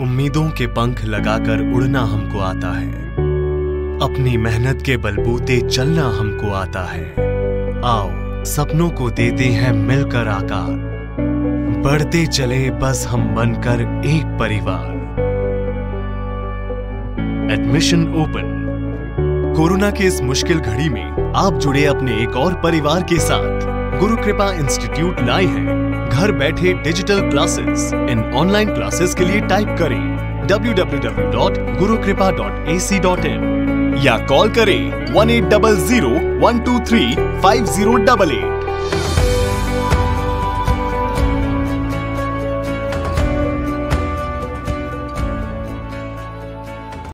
उम्मीदों के पंख लगाकर उड़ना हमको आता है, अपनी मेहनत के बलबूते चलना हमको आता है। आओ सपनों को देते हैं मिलकर आकार, बढ़ते चले बस हम बनकर एक परिवार। Admission open. कोरोना के इस मुश्किल घड़ी में आप जुड़े अपने एक और परिवार के साथ। गुरुकृपा इंस्टीट्यूट लाए हैं घर बैठे डिजिटल क्लासेस। इन ऑनलाइन क्लासेस के लिए टाइप करें www.gurukripa.ac.in या कॉल करें 1800-123-5088।